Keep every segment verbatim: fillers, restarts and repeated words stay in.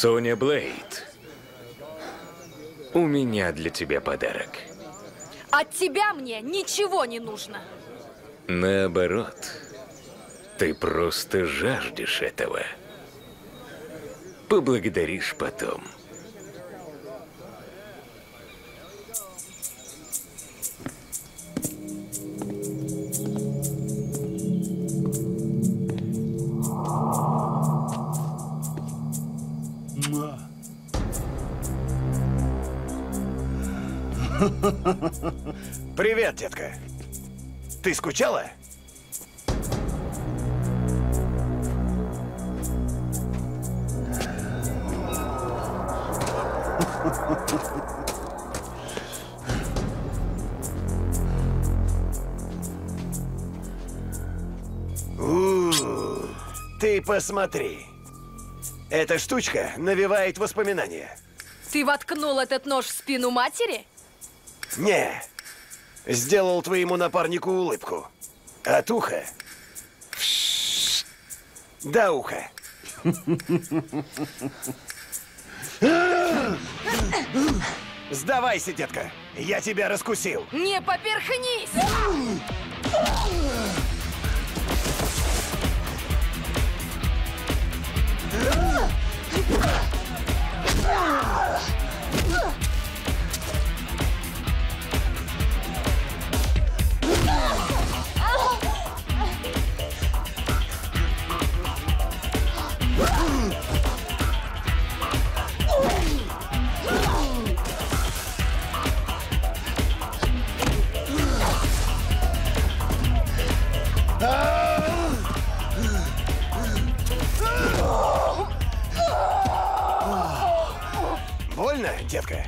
Соня Блейд, у меня для тебя подарок. От тебя мне ничего не нужно. Наоборот, ты просто жаждешь этого. Поблагодаришь потом. Привет, детка. Ты скучала? У-у-у, ты посмотри. Эта штучка навевает воспоминания. Ты воткнул этот нож в спину матери? Не, сделал твоему напарнику улыбку. От уха до уха. Сдавайся, детка, я тебя раскусил. Не поперхнись! Больно, детка?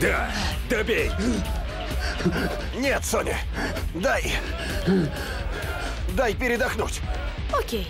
Да, добей! Нет, Соня, дай, дай передохнуть. Окей.